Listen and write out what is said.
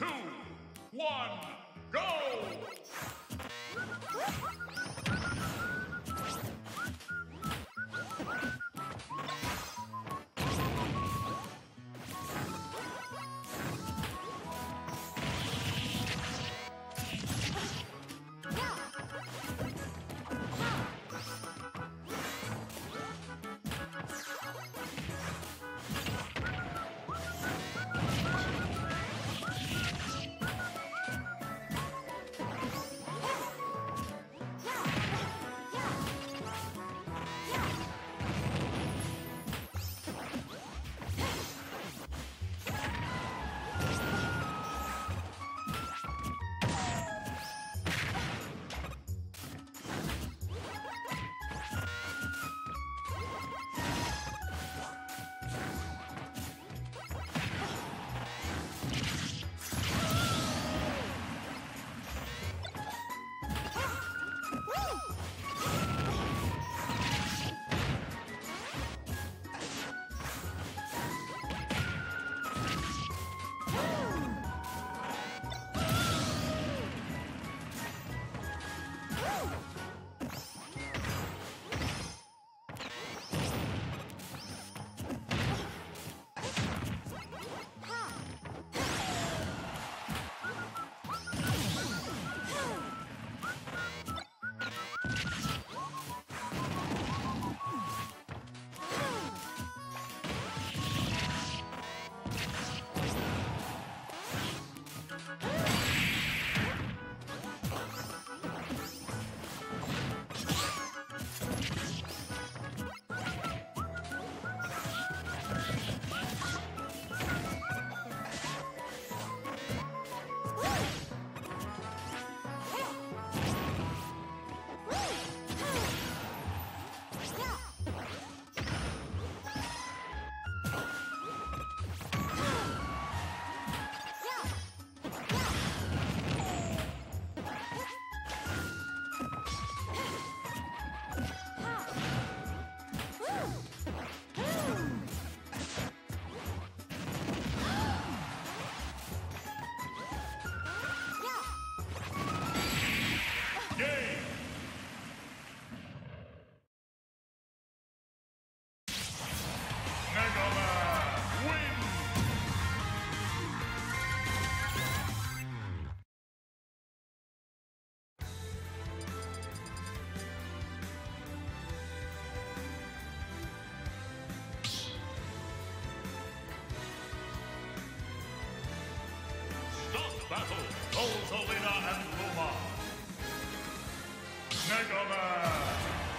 2, 1, go! Battle, Rosalina and Luma. Mega Man!